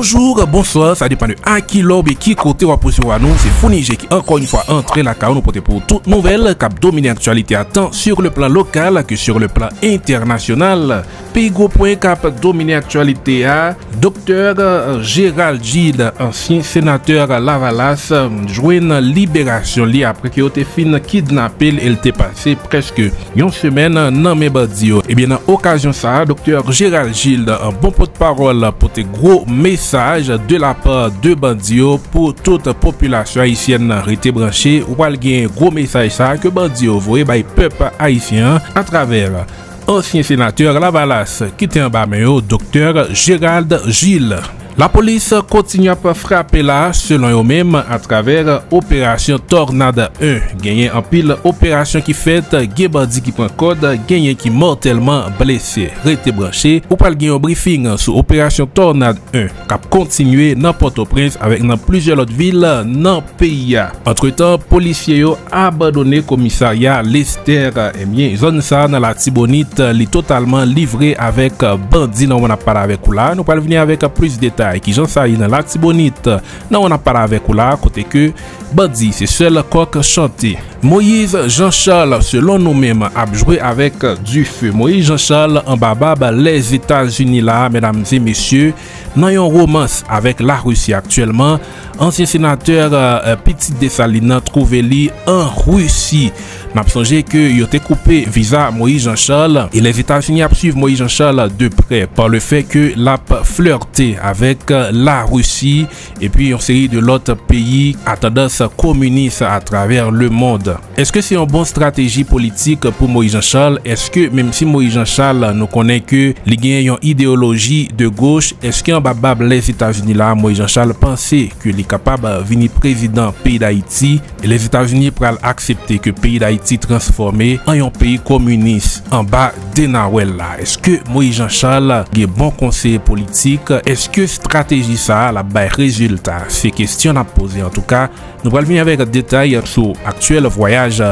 Bonjour, bonsoir, ça dépend de à qui l'orbe et qui côté on pousse sur nous. C'est Founi Jé qui encore une fois entré la carotte pour toute nouvelle cap dominer l'actualité à temps sur le plan local que sur le plan international. Pigo point cap dominer actualité à Docteur Gérald Gilles, ancien sénateur Lavalas, joué une libération li après qu'il a été fin kidnappé et il était passé presque une semaine dans mes Bandio. Et bien dans occasion ça, Docteur Gérald Gilles, un bon porte-parole pour tes gros message de la part de Bandio pour toute population haïtienne restée branchée ou al gen gros message ça que Bandio voye bay peuple haïtien à travers ancien sénateur Lavalas qui était en bas Docteur Gérald Gilles. La police continue à frapper là selon eux-mêmes à travers opération Tornade 1. Gagné en pile opération qui fait gay bandit qui prend code, gagné qui mortellement blessé. Restez branché ou pas gagner un briefing sur opération Tornade 1 cap continuer dans Port-au-Prince avec dans plusieurs autres villes dans pays. Entre-temps, policiers ont abandonné commissariat Lester et bien zone ça dans la Tibonite, li totalement livré avec bandit non on a parlé avec ou là, nous pas venir avec plus de qui j'en saille dans la Tibonite. Non, on a parlé avec ou là, côté que Bandi, c'est seul coq chanté. Moïse Jean-Charles, selon nous-mêmes, a joué avec du feu. Moïse Jean-Charles en babab les États-Unis là, mesdames et messieurs, dans une romance avec la Russie actuellement. Ancien sénateur Petit Desalina trouvé lui en Russie. N'a pas songé que il était coupé visa Moïse Jean-Charles et les États-Unis suivent Moïse Jean-Charles de près par le fait que l'a flirté avec la Russie et puis une série de l'autre pays à tendance communiste à travers le monde. Est-ce que c'est une bonne stratégie politique pour Moïse Jean-Charles? Est-ce que même si Moïse Jean-Charles nous connaît que les gagnants une idéologie de gauche, est-ce qu'en babab les États-Unis là Moïse Jean-Charles pensait que les capable venir président pays d'Haïti et les États-Unis pral accepter que pays d'Haïti transformé en un pays communiste en bas de Nawel là? Est-ce que Moïse Jean-Charles est bon conseiller politique? Est-ce que stratégie ça la bail résultat? Ces questions à poser en tout cas. Nous allons venir avec détail sur actuel voyage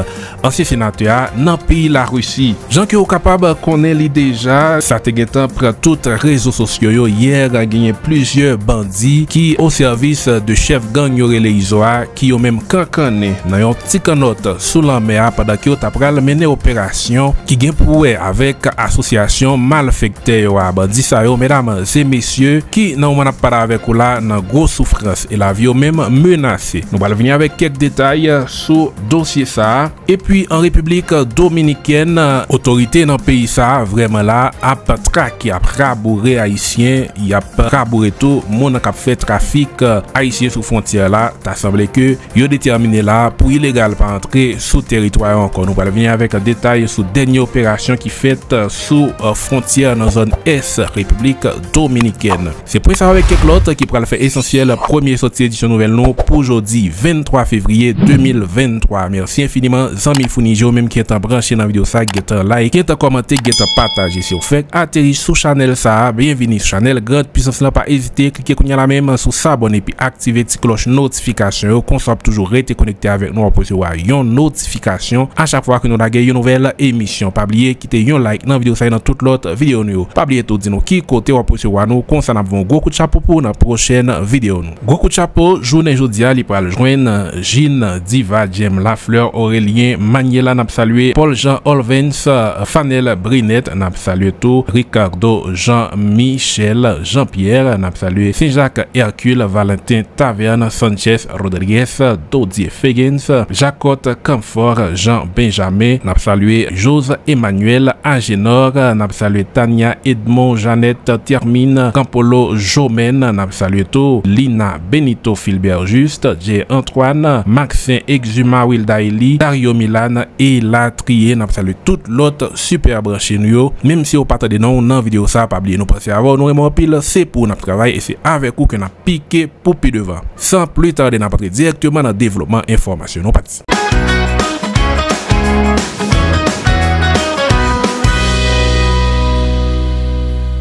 ancien sénateur dans le pays la Russie. Jean qui est capable connaître déjà ça te guettant prend toutes réseaux sociaux hier a gagné plusieurs bandits qui au service de chef gang yoré les Isoa qui ont même cancané dans un petit canot sous la mer pendant que t'apprends mener opération qui gagne pour avec association malfecteur bandits ça mesdames et messieurs qui n'ont pas avec ou là dans grosse souffrance et la vie même menacée. Nous allons venir avec quelques détails sur dossier ça. Et puis en République dominicaine, autorité dans le pays ça vraiment là a traqué a rabouré haïtien, y a rabouré tout monde qui fait trafic haïtien sous frontière là, t'as semblé que yo déterminé là pour illégal pas entrer sous territoire encore. Nous allons venir avec un détail sur dernière opération qui faite sous frontière dans zone S République dominicaine. C'est pour ça avec quelques autres qui pourra le faire essentiel premier sortie édition nouvelle nous pour aujourd'hui 23 février 2023. Merci infiniment Zami Founi Jé même qui est en branché dans la vidéo ça, qui est en like, qui est en commenté, qui est en partager. Si vous faites atterrir sur channel ça, bienvenue sur channel grande puissance là, pas hésiter, cliquez sur la même sur s'abonner puis activer la cloche notification. Qu'on soit toujours rester connecté avec nous pour recevoir une notification à chaque fois que nous avons une nouvelle émission. Pas oublier quitter un like dans la vidéo ça et dans toute l'autre vidéo nous. Pas oublier tout dire nous qui côté pour recevoir nous concernant un gros coup de chapeau pour la prochaine vidéo nous. Gros coup de chapeau journée aujourd'hui il pourra le joindre Jean Diva Jem Lafleur Aurélien Maniela n'a salué Paul Jean Olvens Fanel Brinette n'a salué tout Ricardo Jean Michel Jean Pierre n'a salué Saint-Jacques Hercule Valentin Taverne Sanchez Rodriguez Dodier Fegens Jacotte Camfort Jean Benjamin n'a salué Jose Emmanuel Agénor n'a salué Tania Edmond Jeannette Termine Campolo Jomen n'a salué tout Lina Benito Filbert Juste J. Antoine Maxin Exuma Wildaili Dario Milan et Latrier n'a salué toute l'autre super branché nous même si vous partez non dans vidéo ça pas oublier nous passer avant nous vraiment pile c'est pour notre travail et c'est avec vous que n'a piqué pour plus devant sans plus tarder n'a pas directement dans développement information non parti.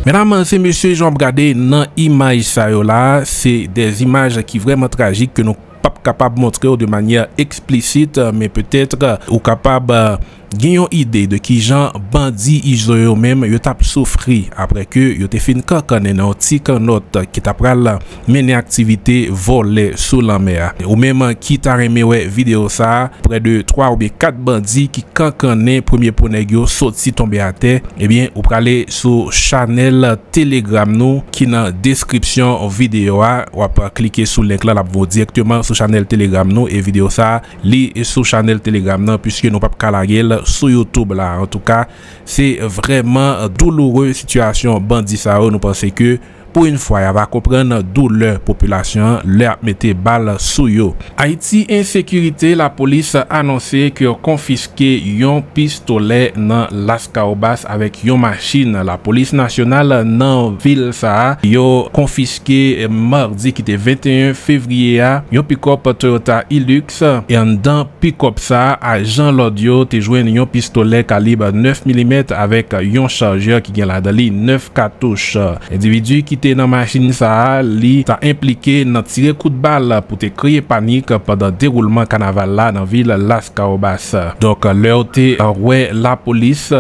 Mesdames et messieurs, j'en regardé dans image ça là, c'est des images qui vraiment tragiques que nous pas capable montrer de manière explicite mais peut-être ou capable gen yon idée de qui Jean bandit Izo yo même yo tap souffri après que yo te fin kakane nan ti kanot qui t'a pral mener activité volé sous la mer. Ou même qui t'a remé vidéo ça près de 3 ou bien 4 bandits qui kakane premier poneg yo sorti tomber à terre, eh bien ou pralé sur channel Telegram nous qui dans description vidéo a ou après cliquer sur link là la vous directement sur channel Telegram nous et vidéo ça li sur channel Telegram non puisque nous pas kalagel sur YouTube là. En tout cas, c'est vraiment douloureuse situation bandit ça. Nous pensons que pour une fois, il va comprendre d'où leur population leur mettait balle sous yo. Haïti insécurité, la police a annoncé qu'ils ont confisqué un pistolet dans Las Caobas avec une machine. La police nationale dans ville ça, ils ont confisqué mardi qui était 21 février un pick-up Toyota Hilux et dans pick-up ça, agent Lodio te joint un pistolet calibre 9 mm avec un chargeur qui gagne la dali 9 cartouches. Individu qui dans machine ça li t'a impliqué dans tirer coup de balle pour te créer panique pendant déroulement carnaval là dans ville Las Caobas. Donc leur té ouais la police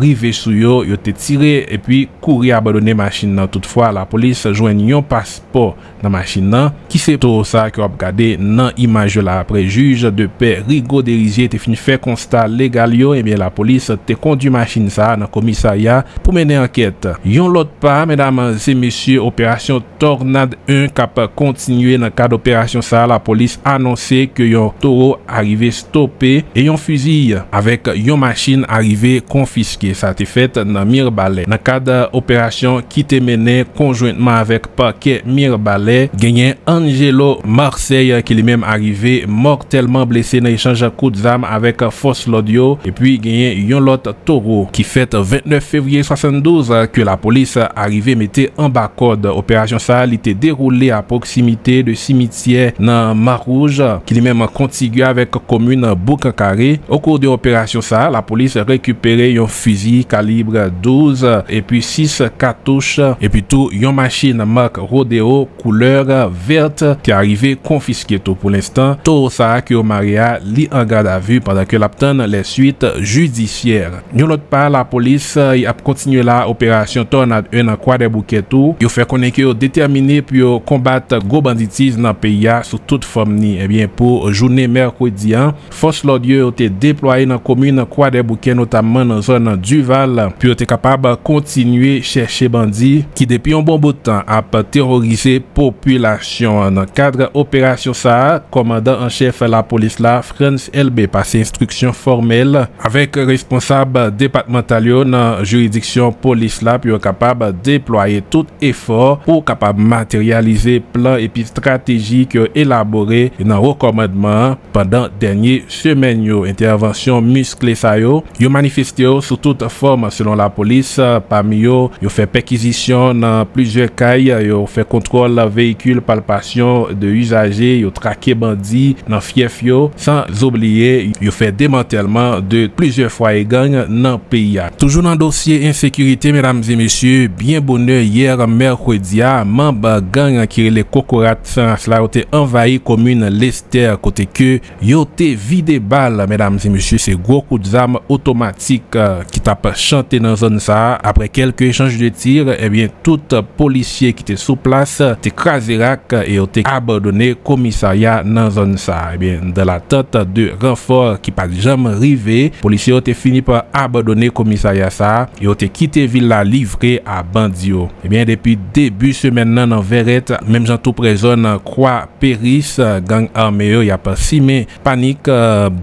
rivé sur yo, yo te tiré et puis courir abandonner machine nan. Toutefois la police joigne yon passeport dans machine nan qui c'est tout ça que a regardé dans image là. Après juge de paix Rigaud Dérisier te fini faire constat légal yo, et bien la police te conduit machine ça dans commissariat pour mener enquête. Yon l'autre pas mesdames et messieurs, opération Tornade 1 cap continuer dans le cadre d'opération ça. La police annoncé que yon taureau arrivé stoppé et yon fusil avec yon machine arrivé confisqué. Ça a été fait dans Mirbalais. Dans le cadre d'opération qui était menée conjointement avec parquet Mirbalais, gagné Angelo Marseille qui lui-même arrivé mortellement blessé dans échange coup d'armes avec force l'audio, et puis gagné yon lot taureau qui fait 29 février 72 que la police arrivé mettait en bas. Opération ça était déroulée à proximité de cimetière dans Marouge qui est même contigu avec commune Boucacaré. Au cours de l'opération ça, la police récupéré un fusil calibre 12 et puis 6 cartouches et puis tout une machine marque Rodeo couleur verte qui est arrivé confisqué tout pour l'instant. Tout ça que Maria lit en garde à vue pendant que l'obtient les suites judiciaires. Nous l'autre pas la police a continué la opération Tornade 1 en Croix-des-Bouquets. Yo fait connaître que déterminé pour combattre gros banditisme dans le pays sous toute forme ni. Eh bien pour journée mercredi force l'odieux ont été déployées dans la commune Croix-des-Bouquets, notamment dans la zone Duval, puis été capable de continuer chercher bandits qui depuis un bon bout de temps a terrorisé population. Dans le cadre opération ça, commandant en chef la police là Franz L.B. passé instruction formelle avec responsable départemental dans juridiction police là puis capable déployer tout effort pour capable matérialiser plan et puis stratégie élaboré dans recommandement pendant dernier semaine yo. Intervention musclée ça yo manifesté sous toute forme selon la police. Parmi yo fait perquisition dans plusieurs cailles, yo fait contrôle véhicule, palpation de usagers, yo traqué bandits dans fief yo, sans oublier yo fait démantèlement de plusieurs foyers gang dans pays. Toujours dans dossier insécurité mesdames et messieurs, bien bonheur hier mercredi, membre gang qui est les Cocorat cela ont envahi commune Lester côté que yo te vidé balle mesdames et messieurs, c'est gros coup d'armes automatique qui tape chanté dans zone ça. Après quelques échanges de tirs, eh bien tout policier qui était sous place te craserac et ont abandonné commissariat dans zone ça. Eh bien dans l'attente de renfort qui pas jamais arrivé, policier ont fini par abandonner commissariat ça et ont quitté ville la livré à Bandio. Eh bien depuis début semaine dans Verrette, même j'en tout présent Croix Péris, gang armé il y a pas simé panique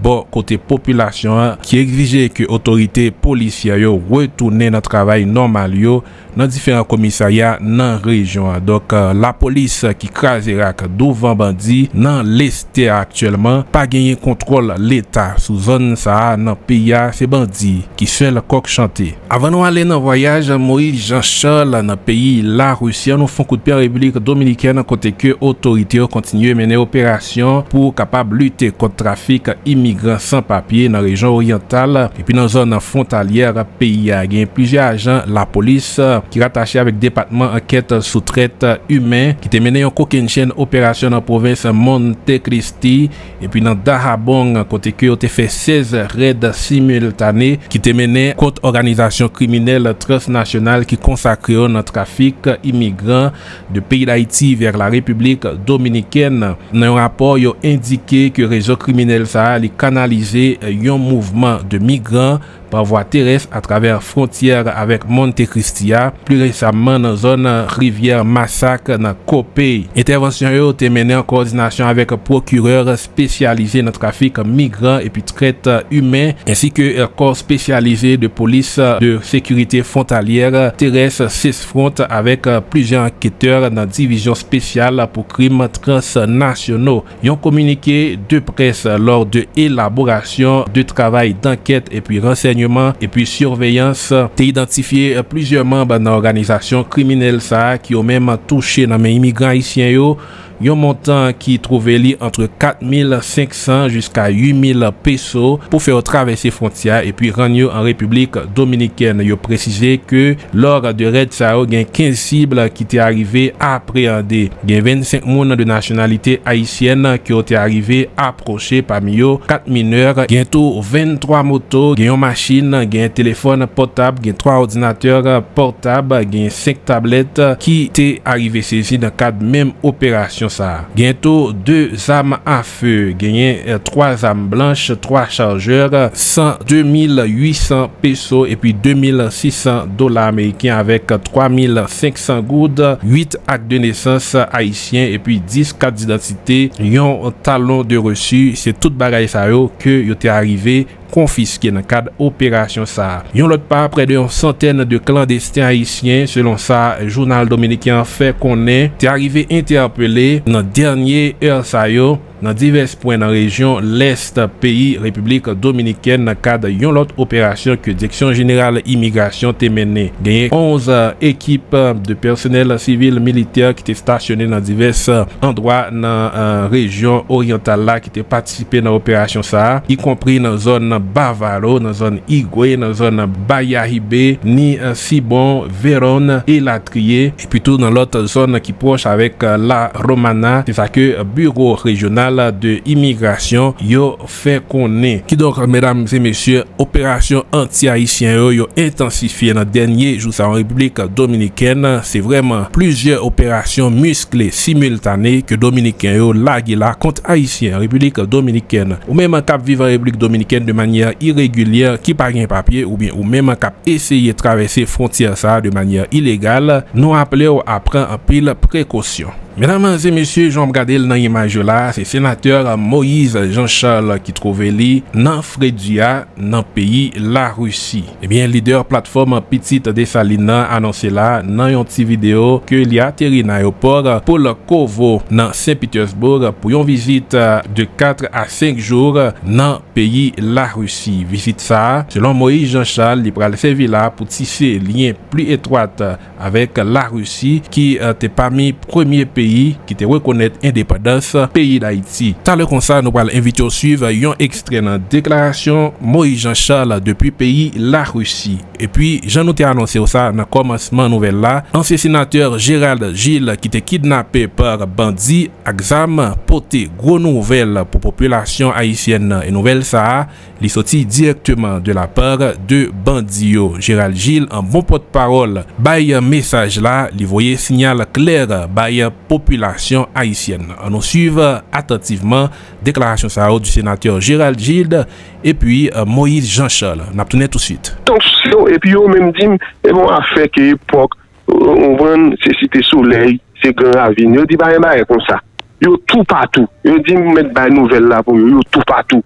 bon côté population qui exigeait que autorité policière retourner dans travail normal yo dans différents commissariats dans région. Donc la police qui crasera devant bandit dans l'est actuellement pas gagné contrôle l'état sous zone ça dans pays. C'est bandit qui seul coq chanté. Avant nous aller dans voyage Moïse Jean-Charles dans pays la Russie nous font coup de pied à la République dominicaine côté que autorité continue à mener opération pour capable lutter contre trafic immigrants sans papier dans la région orientale et puis dans la zone frontalière pays a gagné plusieurs agents la police qui rattaché avec département enquête sous traite humain qui était mené en coquine chaîne opération dans la province Montecristia et puis dans Dahabong côté que ont fait 16 raids simultanés qui étaient menés contre organisation criminelle transnationale qui consacrée dans trafic immigrants de pays d'Haïti vers la République dominicaine. Dans un rapport, ils ont indiqué que réseau criminel ça a canalisé un mouvement de migrants par voie terrestre à travers frontière avec Montecristia, plus récemment dans la zone rivière Massacre dans Copé. Intervention a été menée en coordination avec procureur spécialisé dans le trafic migrant et puis traite humain, ainsi que corps spécialisé de police de sécurité frontalière terrestre 6 front avec plusieurs enquêteurs dans la division spéciale pour crimes transnationaux. Ils ont communiqué de presse lors de l'élaboration de travail d'enquête et puis renseignement et puis surveillance t'es identifié plusieurs membres dans l'organisation criminelle ça qui ont même touché dans les immigrants haïtiens yo un montant qui trouvait entre 4500 jusqu'à 8000 pesos pour faire traverser frontières et puis rendre en République dominicaine. Ils ont précisé que lors de raid sao il y a 15 cibles qui étaient arrivées à appréhender. Il y a 25 personnes de nationalité haïtienne qui ont été arrivées approchées parmi eux 4 mineurs, bientôt 23 motos, il y a une machine, il y a un téléphone portable, il y a 3 ordinateurs portables, il y a 5 tablettes qui étaient arrivées saisies dans le cadre même opération. Bientôt 2 armes à feu, gagné 3 armes blanches, 3 chargeurs, 2800 pesos et puis $2600 américains avec 3500 goudes, 8 actes de naissance haïtiens et puis 10 cartes d'identité, un talon de reçu. C'est toute bagaille ça yo que yo t'est arrivé confisqué dans le cadre opération ça. Yon l'autre part près d'une centaine de clandestins haïtiens selon ça journal dominicain fait connaît t'est arrivé interpellé dans dernier heure ça yo dans divers points dans la région l'Est pays République dominicaine dans le cadre d'une autre opération que Direction générale immigration t'a mené. Gagné 11 équipes de personnel civil militaire qui étaient stationnés dans divers endroits dans région orientale là qui étaient participé dans l'opération ça, y compris dans zone Bavaro, dans zone Igwe, dans zone Bayahibé, ni Sibon, Vérone et Latrier et plutôt dans l'autre zone qui proche avec la Romana, c'est ça que bureau régional de immigration yo fait connaître. Qui donc mesdames et messieurs opération anti-haïtien yo intensifié dans dernier jour en République dominicaine. C'est vraiment plusieurs opérations musclées simultanées que dominicains yo lagué là contre haïtien République dominicaine ou même en cap vivant en République dominicaine de manière irrégulière qui pas gain papier ou bien ou même en cap essayer traverser frontière ça de manière illégale nous appelé à prendre en pile précaution. Mesdames et messieurs, j'en regarde dans l'image là, c'est sénateur Moïse Jean-Charles qui trouvait lui dans Frédia, dans le pays la Russie. Eh bien, leader plateforme Petit Desalina annoncé là dans une petite vidéo que il a atterri dans l'aéroport pour le Kovo dans Saint-Pétersbourg pour une visite de 4 à 5 jours dans le pays la Russie. Visite ça, selon Moïse Jean-Charles, il va servir là pour tisser lien plus étroit avec la Russie qui était parmi premier pays qui te reconnaît indépendance pays d'Haïti. Tant le conseil nous va l'inviter à suivre un extrait dans déclaration Moïse Jean-Charles depuis pays la Russie. Et puis j'en nous t'ai annoncé ça dans commencement nouvelle là, ancien sénateur Gérald Gilles qui était kidnappé par bandit examen porté gros nouvelle pour population haïtienne et nouvelle ça, il sorti directement de la part de Bandio. Gérald Gilles en bon porte-parole, bail un message là, il voyait signal clair bail population haïtienne. On nous suivre attentivement déclaration sao du sénateur Gérald Gilles et puis Moïse Jean-Charles. On a tout de suite. Et puis on même dit et bon a fait que époque on vend c'est Cité Soleil, c'est Grand Ravine. Yo dit bah rien comme ça. Yo tout partout. Yo dit mettre bah nouvelle là pour yo tout partout.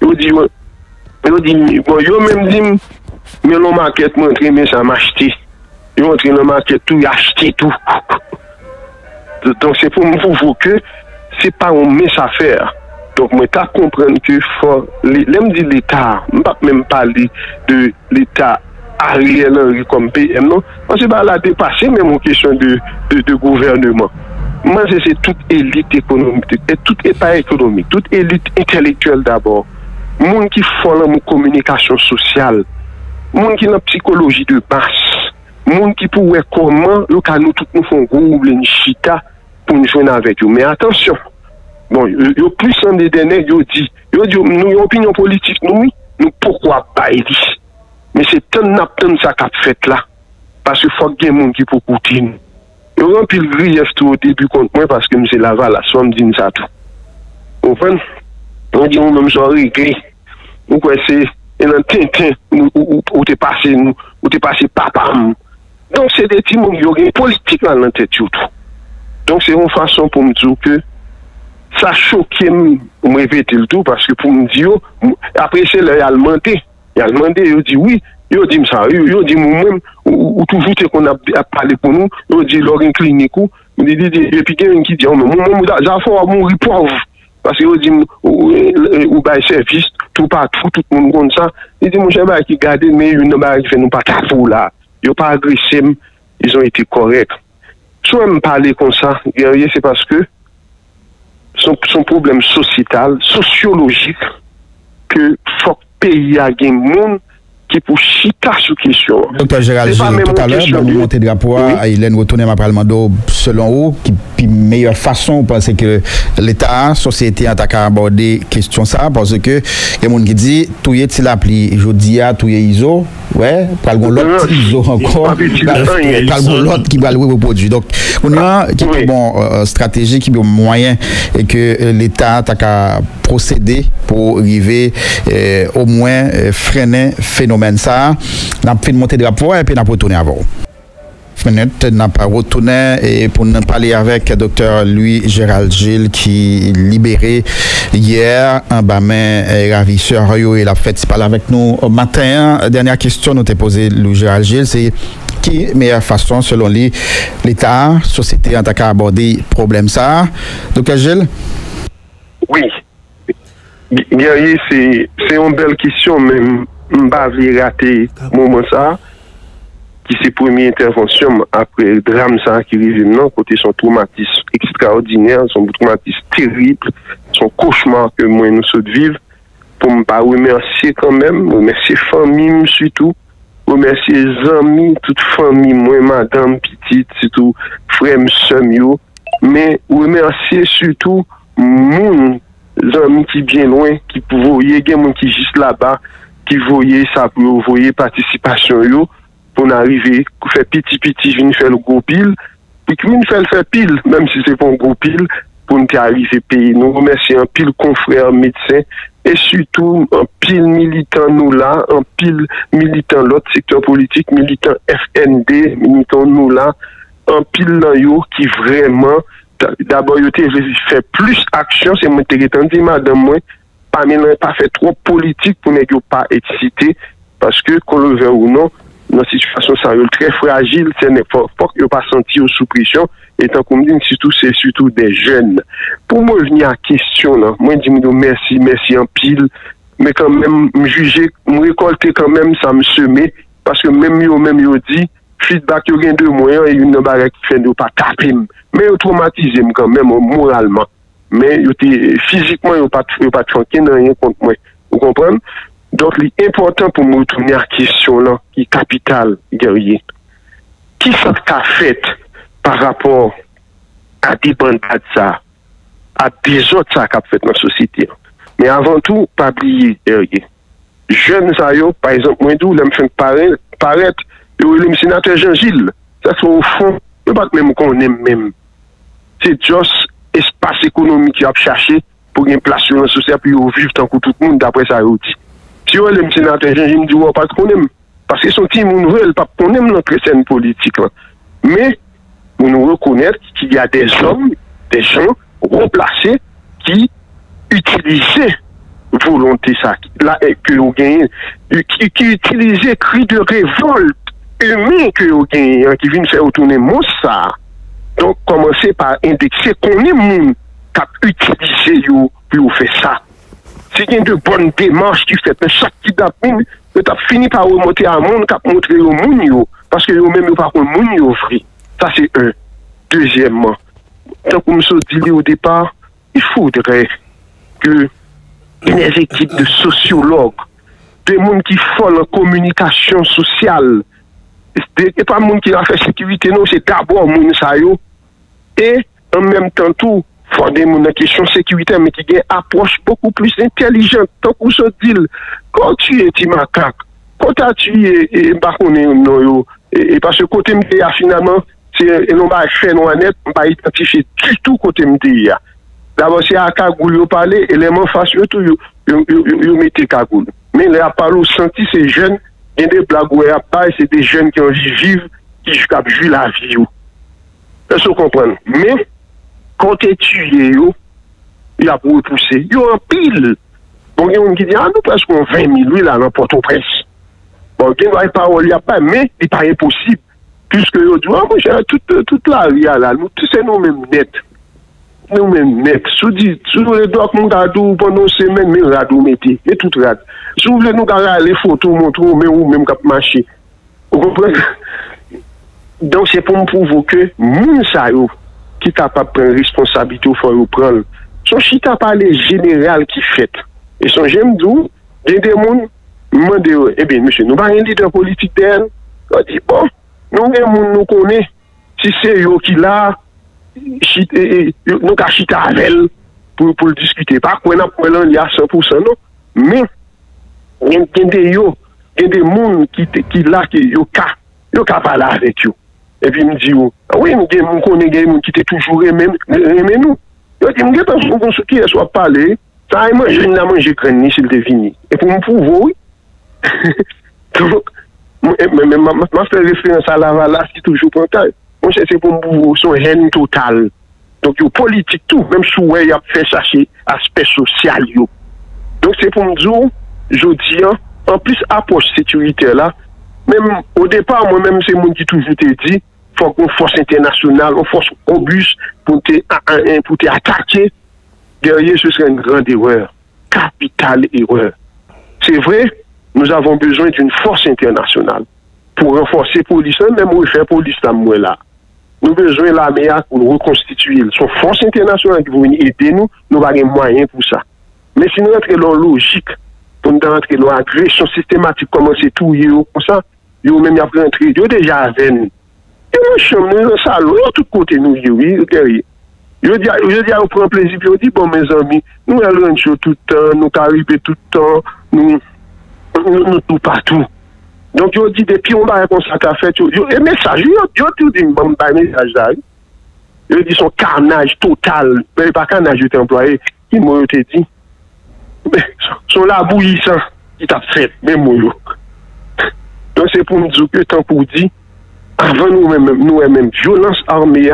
Yo dit bon yo même dit mais l'on market montrer mais ça m'acheter. Yo entre le market tout acheter tout. Donc c'est pour vous que c'est pas un mess à faire. Donc moi t'as comprendre que faut l'aime dit l'État, même pas parler de l'État Ariel Henry comme PM, non? Parce que bah, là, dépassé même en question de gouvernement. Moi, c'est toute élite économique, tout état économique, toute élite intellectuelle d'abord. Monde qui font la communication sociale, monde qui ont la psychologie de masse, monde qui pour comment nous tous nous font groupe, une chita pour nous jouer avec eux. Mais attention, bon, yo plus en des derniers, yo dit, nous yon opinion politique, nous pourquoi pas dit. Mais c'est tant ça qu'a fait là, parce qu'il faut que des monde qui pour Poutine. Je remplis le grief tout au début contre moi parce que M. Lavalas, on me dit ça tout. Vous comprenez? On dit, on me sortit gris. Ou quoi c'est, et dans Tintin, ou t'es passé, papa. Donc c'est des petits mots, il y a une politique dans la tête tout. Donc c'est une façon pour me dire que ça choque, on me répète le tout parce que pour me dire, après c'est le alimenté. Il a demandé, il dit oui. Yo dit ça, yo dit moi-même, ou toujours qu'on a parlé pour nous, yo dit l'organe clinique, et puis quelqu'un qui dit, moi, j'affaire à mourir pauvre, parce que yo dit, ou bail service, tout partout, tout le monde compte ça, il dit, mon cher, qui garde, mais une barre qui fait nous pas carrefour là, ils ont pas agressé, ils ont été corrects. Soit me parler comme ça, c'est parce que son problème sociétal, sociologique, que chaque pays a gagné monde, qui pour chita sous question. Docteur Gérald Gilles, tout à l'heure, dans le montée de drapeau, Hélène retourne à Parlemento, selon vous, qui meilleure façon, pensez que l'État, la société, a abordé question ça, parce que, il y a des gens qui disent, tout y est-il appelé, je dis, tout y est ISO, ouais, par l'autre ISO encore, par l'autre qui va louer vos produits. Donc, on a une bonne stratégie, qui est un moyen, et que l'État a procédé pour arriver, au moins, freiner phénomène. Ça, n'a fait monter de rapport et puis n'a pas retourné avant. N'a pas retourné et pour nous parler avec Dr Louis Gérald Gilles qui libéré hier en bas main ravisseur et la fête parle avec nous au matin. Dernière question nous t'ai posé Louis Gérald Gilles, c'est qui meilleure façon selon lui l'État, société en tant qu'aborder problème ça. Dr Gilles. Oui. C'est une belle question même. Je vais rater moment ça qui c'est première intervention après le drame ça qui arrive maintenant côté son traumatisme extraordinaire, son traumatisme terrible, son cauchemar que moi nous sommes vivre pour me pas remercier quand même, remercier famille surtout, remercier amis, toute famille, moi madame petite surtout frère sœur mais remercier surtout mon amis qui bien loin qui pouvaient gens qui juste là-bas qui voyait ça pour voyer participation yo pour arriver faire petit venir faire le gros pile puis venir faire pile même si c'est pas un gros pile pour nous arriver pays nous remercier un pile confrère médecin et surtout un pile militant nous là un pile militant l'autre secteur politique militant FND militant nous là un pile là yo qui vraiment d'abord yo fait plus action c'est mon territoire madame moi pas fait trop politique pour ne pas exciter parce que qu'on le veut ou non dans situation ça est très fragile c'est n'importe pas que pas sentir sous pression et tant qu'on me dit c'est surtout des jeunes pour moi venir à question là moi dis merci en pile mais quand même me juger me récolter quand même ça me semer parce que même yo dit feedback yo gain deux moyens et une barre qui fait nous pas taper mais yo traumatiser quand même moralement mais physiquement, ils n'ont pas tranquille, ils rien contre moi. Vous comprenez? Donc, c'est important pour nous retourner à la question qui est capitale, guerrier. Qui ça a fait par rapport à des bandades, à des autres ça qu'a fait dans la société? Mais avant tout, pas oublier, guerrier. Jeunes, par exemple, moi, je me paraître, le sénateur Jean-Gilles, ça, c'est au fond, je ne sais pas même qu'on aime même. C'est juste espace économique qui a cherché pour une place sur la société puis vivre tant que tout le monde d'après ça dit. Si on aime sénateur Jean, je me dis on pas qu'on aime parce que son team on veut pas qu'on aime notre scène politique là. Mais on nous reconnaître qu'il y a des hommes, des gens remplacés qui utilisaient volonté ça là que on gagne qui utilisaient cri de révolte humain que on gagne qui viennent faire retourner mon ça. Donc, commencez par indexer qu'on est moun qui a utilisé yo pour faire ça. C'est une de bonne démarche qui fait, mais chaque qui d'apprend, Vous avez fini par remonter à un monde qui a montré au monde, parce que vous-même, vous par contre, monde offri. Ça, c'est un. Deuxièmement, tant que nous dit au départ, il faudrait que les équipes de sociologues, des gens qui font la communication sociale, et pas des gens qui ont fait sécurité, non, c'est d'abord les gens et en même temps tout, il faut des gens qui sont sécurité, mais qui ont une approche beaucoup plus intelligente. Tant qu'on se dit, quand tu es Timakak, quand tu es Bakoné, et parce que côté MDA finalement, c'est non pas fait non net, on pas identifié du tout côté MDA. D'abord, c'est à Kagoul, on parlait, et les gens face eux, ils mettaient Kagoul. Mais les appareils sentis, c'est jeunes, il y a des blagues où c'est des jeunes qui ont vivent, qui jouent la vie. Est-ce qu'on comprend? Mais, quand tu es tué, il a pour repousser. Il y a un pile. Bon, il y a un qui dit, ah, nous, presque 20 000, lui, là, dans Port-au-Prince. Bon, il y a des paroles, il n'y a pas, mais il n'est pas impossible. Puisque, il dit, ah, moi, j'ai toute la vie, là, nous, c'est nous-mêmes net. Nous-mêmes net. Sous les doigts, nous avons pendant une semaine, mais nous avons mettez, et tout rade. Si vous voulez, nous avons les photos, montrer, mais nous-mêmes, cap marcher. Vous comprenez? Donc, c'est pour me provoquer, nous, ça, qui est capable de prendre responsabilité, il faut reprendre. Son chita parler général qui fait. Et son j'aime d'où, il y a des gens, demandent, eh bien, monsieur, nous n'avons rien dit de politique d'elle. On dit, bon, nous, les gens, nous connaissons, si c'est eux qui là, nous avons chita avec elle pour le discuter. Pas qu'on a point là, il y a 100%, non. Mais, il y a des gens qui là, qui ont parlé avec eux. Et puis, il me dit, oui, je connais des gens qui étaient toujours aimés nous. Il me dit, je ne pense pas qu'il soit parlé. Ça, moi, je n'ai pas mangé crâne, s'il était fini. Et pour me prouver, oui. Donc, je fais référence à Lavalas qui est toujours contact. Moi, c'est pour me prouver son haine totale. Donc, il y a politique tout, même si il y a fait chercher aspect social. Donc, c'est pour me dire, je dis, en plus, approche sécurité là, même au départ, moi-même, c'est mon qui toujours te dit, faut qu'on force internationale, on force robuste pour te attaquer. Derrière, ce serait une grande erreur. Capitale erreur. C'est vrai, nous avons besoin d'une force internationale pour renforcer la police. Même où il fait police, là. Nous avons besoin de l'armée pour nous reconstituer. Son force internationale qui va aider nous, nous avons les moyens pour ça. Mais si nous rentrons dans la logique, pour nous rentrer dans l'agression systématique, comment c'est tout, comme ça, yo même y a rentré, yo déjà avec nous. Et nous sommes dans le salon, de tous côtés, nous, derrière. Yo dis, on prend plaisir, yo dit, bon, mes amis, nous allons sur tout le temps, nous caribés tout le temps, nous tout partout. Donc, yo dit, depuis on va répondre à ta fête, et message, yo tout dit, bon, pas message là. Yo dit, son carnage total, mais pas carnage, j'étais employé, il m'a dit, mais son la bouillissant, il t'a fait, même moi. Donc, c'est pour nous dire que, tant pour dire, avant nous-mêmes, violence armée,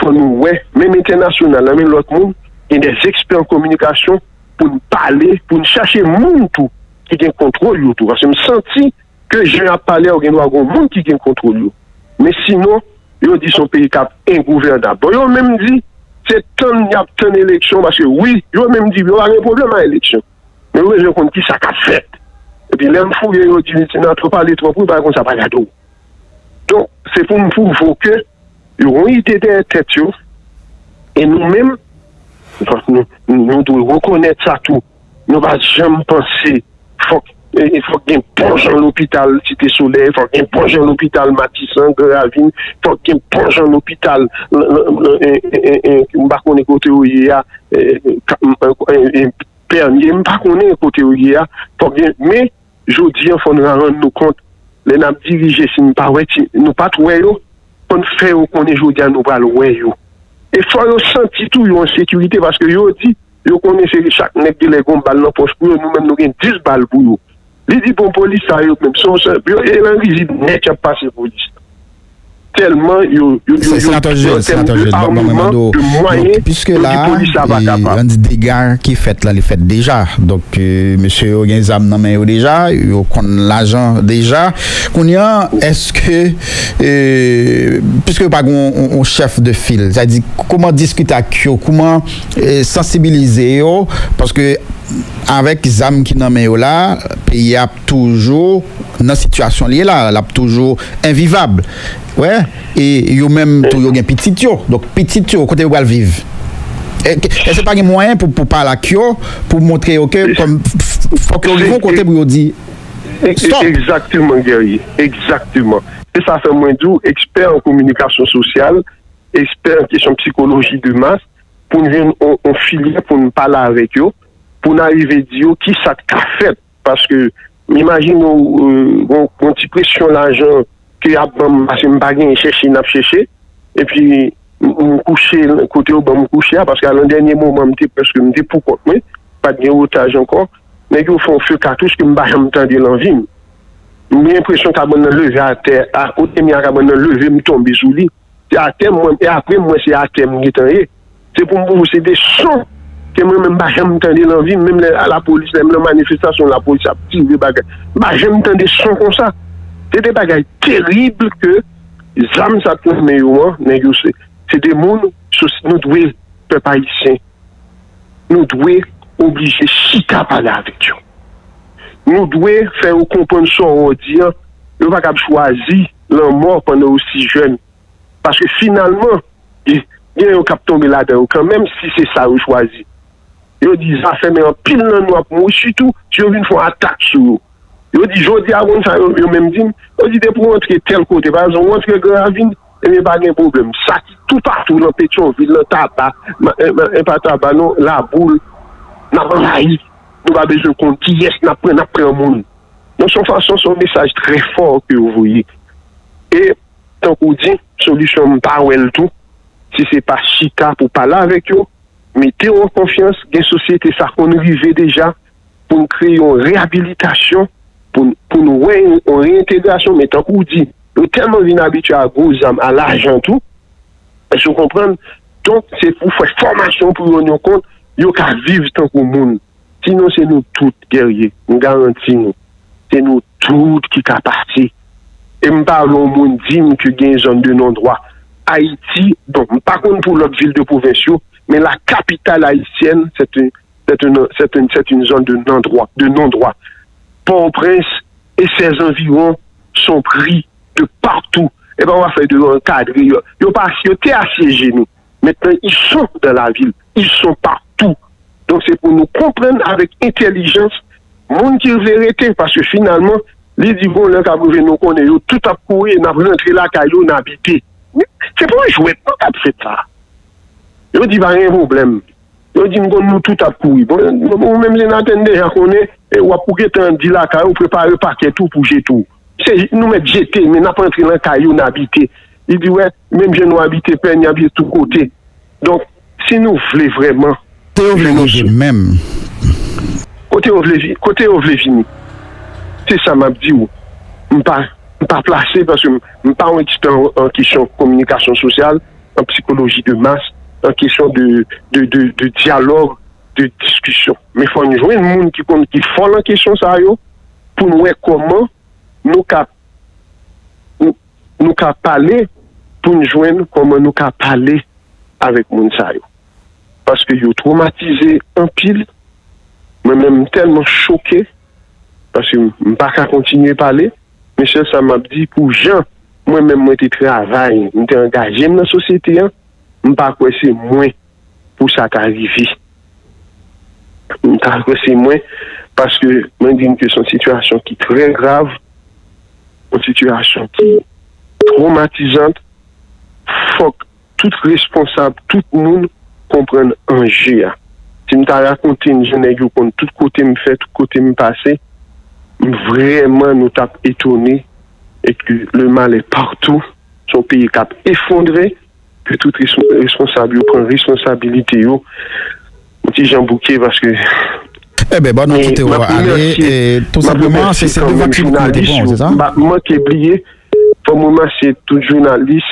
faut nous, ouais, même international, même l'autre monde, il y a des experts en communication pour nous parler, pour nous chercher le monde tout, qui gagne contrôle tout. Parce que je me sens que je vais parler au monde qui gagne contrôle. Mais sinon, ils disent son pays cap ingouvernable. Ils ont même dit, c'est tant qu'il y a tant d'élections, parce que oui, ils ont même dit, il y a un problème à l'élection. Mais oui, je compte qui ça qu'a fait. Et puis, l'homme fou, il dit, c'est n'entre pas les trois pour par contre, ça va la dos. Donc, c'est pour nous provoquer, ils ont été des têtes, et nous-mêmes, nous devons reconnaître ça tout. Nous ne devons jamais penser, il faut qu'il y ait un penchant à l'hôpital Cité Soleil, il faut qu'il y ait un penchant à l'hôpital Matissan, Gravine, il faut qu'il y ait un penchant à l'hôpital, mais aujourd'hui, il faut nous rendre compte, les nous diriger, si nous ne pas trouver, on fait ou qu'on est aujourd'hui à nous pas loin. Et faut sentir tout en sécurité parce que yo dit yo connaissez chaque nèg de les gon balle dans poche pour nous-même nous gagne 10 balles pour nous. Il dit bon police ça yo même son et en rigide net a passé police. Tellement puisque là on dit dégâts qui fait là les fait déjà donc monsieur a des âmes dans main déjà il connaît l'argent déjà qu'on y a est-ce que puisque pas on chef de file c'est à dire comment discuter avec eux, comment sensibiliser eux, parce que avec les âmes qui n'ont pas là, le pays a toujours dans situation liée là, il a toujours invivable. Ouais, et il y a même tout un petit yo. Donc petit yo côté où elle vivre. Et c'est pas un moyen pour parler à Kyo, pour montrer OK comme faut que le bon côté pour dire stop. Exactement guerrier, exactement. Et ça fait moins d'où expert en communication sociale, expert en question psychologie de masse pour nous on filière pour nous parler avec eux, pour nous arriver dire qui ça t'a fait parce que imagine on petit pression l'argent qui a me pas chercher n'a chercher et puis on coucher côté au bon coucher parce qu'à l'an dernier moment me presque me pour compte mais pas de otage encore mais ils font feu cartouche que me pas entendre l'envie j'ai l'impression qu'à bonne lever à terre à côté me à bonne lever me tomber sous lui à terre et après moi c'est à terre c'est pour vous c'est des sons que moi même pas j'aime entendre l'envie même à la police même la manifestation la police a tiré des bagages bah j'aime entendre des sons comme ça c'est des bagages terribles que zam ça pour meilleur c'est des mondes nous devons peuple haïtien nous devons obliger chita parler avec eux nous devons faire comprendre son audience nous pas capable choisir la mort pendant aussi jeune parce que finalement il y a un cap tombé là-dedans, quand même si c'est ça qu'on choisit. Ils disent, ça fait mais en pile dans le noir pour moi, surtout si on une fois attaque sur eux. Ils disent, je dis avant ça, ils même dit, on dit, pour entrer tel côté, par exemple, on entre Gravine, il n'y a pas de problème. Ça, tout partout, dans Pétionville, dans Tabac, pas Tabac, non, la boule, dans l'Aïe, nous avons besoin de compte qui est, n'apprend au monde. Donc, son façon, son message très fort que vous voyez. Et, tant qu'on dit, solution, pas où elle tout. Si c'est pas chita pour parler avec eux, mettez en confiance, les sociétés, ça qu'on arrive déjà, pour créer une réhabilitation, pour nous une réintégration, mais tant qu'on dit, nous tellement vient habitués à gros âmes, à l'argent, tout, je comprends, donc c'est pour faire formation, pour nous compte, nous qu'à vivre tant qu'on monde. Sinon, c'est nous tous guerriers, nous garantissons, c'est nous tous qui qu'à partir. Et nous parlons au monde, nous que gagne zone de non-droit. Haïti, donc, par contre pour l'autre ville de provincio, mais la capitale haïtienne, c'est une zone de non-droit. Port-au-Prince et ses environs sont pris de partout. Et ben on va faire de l'encadre. Ils n'ont pas assiégé nous. Maintenant, ils sont dans la ville. Ils sont partout. Donc, c'est pour nous comprendre avec intelligence, monde qui vérité, parce que finalement, les divons, là, quand vous venez nous connaître, tout à courir, nous avons rentré là, car nous habité. C'est pour jouer, pas qu'à faire ça. Ils disent, il n'y a pas de problème. Ils disent, nous tout à courir. Bon, même les nathènes déjà connaissent, et on a pour que tu dis là, on prépare le paquet tout pour jeter tout. Nous mettons jeter, mais on n'a pas entré dans le caillou, on a habité. Ils disent, ouais, même je n'ai pas habité, peine, il habite tout côté. Donc, si nous voulons vraiment. Théophile, même. Côté où vous voulez venir. C'est ça, m'a dit, ou. Pas placé parce que je ne suis pas en question de communication sociale, en psychologie de masse, en question de dialogue, de discussion. Mais il faut nous jouer un monde qui font la question ça yo, pour nous voir comment nous parler, pour nous joindre comment nous parler avec le monde ça yo. Parce que yo traumatisé en pile, moi-même tellement choqué, parce que je ne peux pas continuer à parler. Michel, ça m'a dit, pour Jean, moi-même, moi, je travaille, je suis engagé dans la société, hein? Je ne sais pas c'est moins pour ça qu'arrive. Je ne sais pas c'est moins parce que je dis que c'est une situation qui est très grave, une situation qui est traumatisante. Il faut que tout responsable, tout le monde comprenne un jeu. Si je me raconte une journée, tout côté me fait, tout côté me passé. Vraiment nous tape étonné et que le mal est partout, son pays cap effondré, que tout responsable prend responsabilité yo petit Jean Bouquet parce que eh ben bon nous tout est tout simplement c'est le journaliste c'est ça moi qui oublié pour moi c'est tout journaliste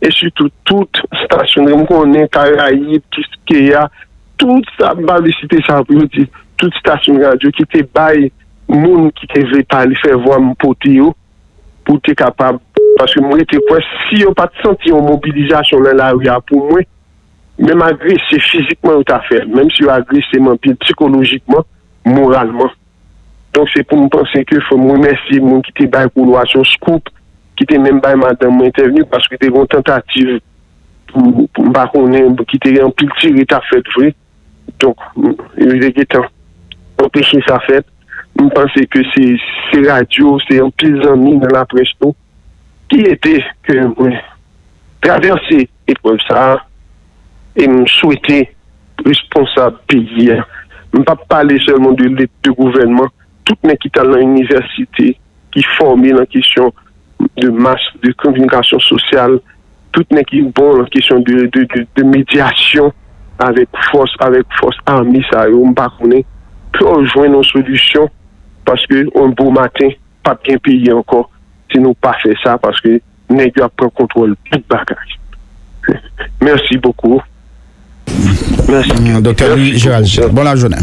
et surtout toute station nous connaît Caraïbes qui a toute ça va citer ça pour dire toute station radio qui te baille monde qui te veut pas lui faire voir mon potio pour t'être capable parce que moi t'es quoi si on pas senti en mobilisation dans la rue pour moi même agressé physiquement, même si agressé psychologiquement, moralement. Donc c'est pour me penser que faut me remercier mon qui était bail pour l'oiseau scoop, qui était même bail madame intervenu parce que c'était une tentative pour me connaître, qui était un petit tir à fait vrai. Donc il était temps empêcher sa fête. Je pense que c'est radio, c'est un pile d'amis dans la presse qui était que traverser l'épreuve ça et me souhaiter responsable pays. Je ne pas parler seulement de gouvernement, tout le monde qui est dans l'université, qui forme dans la question de masse, de communication sociale, tout le monde qui est bon dans la question de médiation avec force armée, ça, je ne pas connaître. Pour rejoindre nos solutions, parce qu'un beau matin, pas bien payé encore, si nous pas fait ça, parce que nous avons pris contrôle de bagage. Merci beaucoup. Merci. Docteur Louis Gérald Gilles, bonne journée.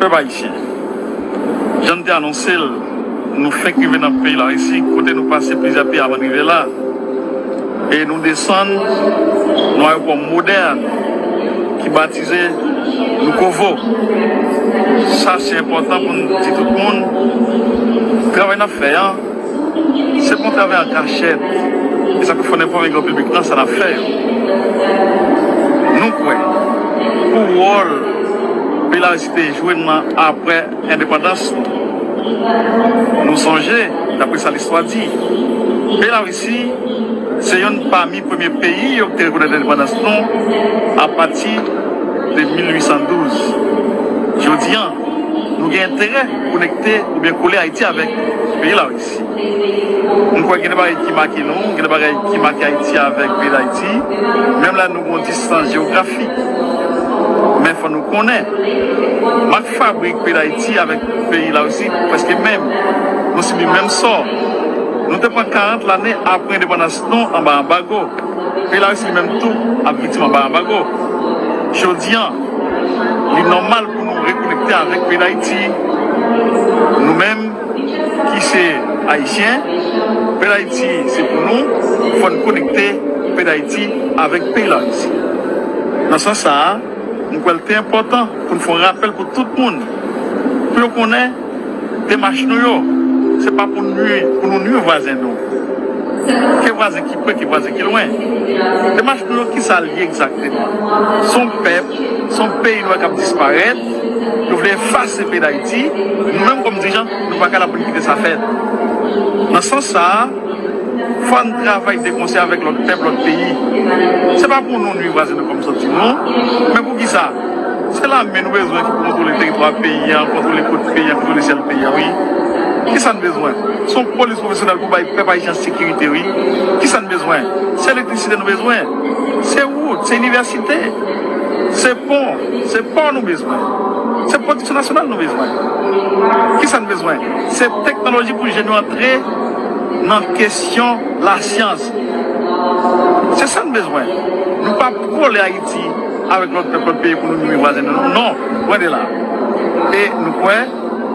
Peuple haïtien, j'en ai annoncé, nous faisons arriver dans le pays là, ici, côté nous passer plusieurs pays avant d'arriver là. Et nous descendons, nous avons un moderne qui baptisait le Kovo. Ça, c'est important pour nous dire tout le monde. Le travail à faire, c'est pour travailler en cachette. Et ça que faut pas avec le public, non, ça l'a fait. Nous, pour rôle, la cité jouée après l'indépendance, nous songeons, d'après ça l'histoire dit, et là aussi, c'est un parmi les premiers pays qui ont reconnu l'indépendance à partir de 1812. Je dis, nous avons intérêt à connecter ou bien coller Haïti avec le pays de la Russie. Nous croyons qu'il n'y a pas qui marque nous, qu'il n'y a pas qui marque Haïti avec le pays d'Haïti. Même là, nous avons une distance géographique. Mais il faut nous connaître. Nous fabriquons le pays d'Haïti avec le pays de la Russie parce que même, nous sommes le même sort. Nous avons 40 l'année après l'indépendance en bas embargo. Et là, c'est même tout avec victime en bas embargo. Je dis, il est normal pour nous reconnecter avec le pays d'Haïti. Nous-mêmes, qui sommes haïtiens, le pays d'Haïti, c'est pour nous. Il faut nous connecter le pays d'Haïti avec le pays d'Haïti. Dans ce sens, c'est important pour nous faire un rappel pour tout le monde. Pour qu'on connaisse des marches nous. Ce n'est pas pour nous nuire voisins. Quel voisin qui peut, quel voisin qui est loin. Les marches qui s'allient exactement. Son peuple, son pays doit disparaître. Nous voulons effacer le pays d'Haïti. Nous-mêmes, comme dirigeants, nous ne pouvons pas la politique de sa fête. Dans ce sens, il faut un travail de concert avec notre peuple, notre pays. Ce n'est pas pour nous nuire voisins comme ça, mais pour qui ça? C'est là que nous avons besoin de contrôler le territoire paysan, contrôler les côtes paysans, contrôler les ciels paysans, oui. Qui s'en besoin? Son police professionnelle pour préparer la sécurité, oui. Qui s'en besoin? C'est l'électricité nous besoin. C'est route, c'est université, c'est pont, c'est port nous besoin. C'est production nationale nous besoin. Qui s'en besoin? C'est technologie pour générer entrer dans la question de la science. C'est ça nous besoin. Nous ne pouvons pas coller Haïti avec notre pays pour nous voisins. Non, on est là. Et nous croyons.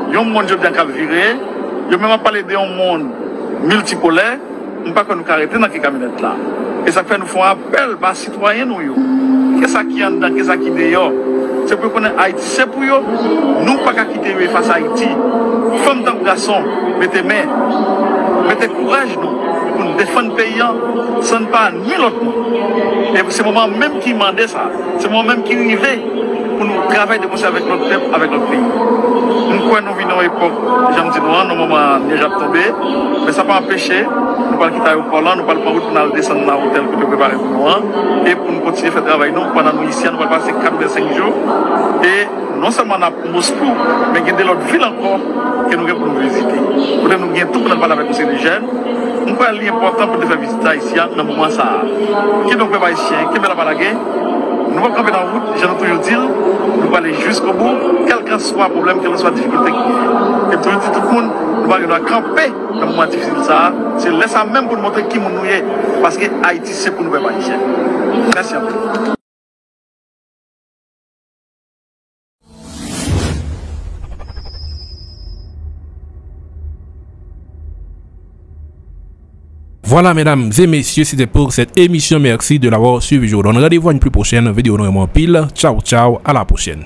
Il y a un monde qui est bien viré, il y a même parlé d'un monde multipolaire, nous ne pouvons pas nous arrêter dans ces camionnettes-là. Et ça fait nous faire un appel par les citoyens. Qu'est-ce qui est en dedans, qu'est-ce qui est dehors? C'est pour connaître Haïti, c'est pour eux. Nous ne pouvons pas quitter face à Haïti. Femmes dans le garçon, mettez main, mettez courage nous, pour nous défendre le pays, sans ne pas ni l'autre. Et c'est moi même qui demandait ça, c'est moi même qui arrivait. Pour nous travailler de penser avec notre peuple, avec notre pays. Nous croyons nous vivons dans l'époque, j'aime dire, nous sommes déjà tombés, mais ça n'a pas empêché, nous ne quittons pas là, nous ne pas route pour nous descendre dans l'hôtel pour nous préparer pour nous, et pour nous continuer à faire travail. Donc pendant nous ici, nous allons passer 4-5 jours, et non seulement à Moscou, mais il y a d'autres villes encore que nous avons pour nous visiter. Nous avons tout pour nous parler avec les jeunes. Nous croyons que l'important pour nous faire visiter ici, dans le moment ça. Qui est donc le haïtien, qui est la balague? Nous allons camper dans la route, j'en ai toujours dit, nous allons aller jusqu'au bout, quel que soit le problème, quelle que soit la difficulté. Et toujours dit tout le monde, nous allons camper dans le moment difficile. C'est là ça même pour nous montrer qui nous sommes, parce que Haïti, c'est pour nous faire Haïti. Merci à vous. Voilà mesdames et messieurs, c'était pour cette émission. Merci de l'avoir suivi. Je vous donne rendez-vous à une plus prochaine vidéo. Normalement pile. Ciao ciao, à la prochaine.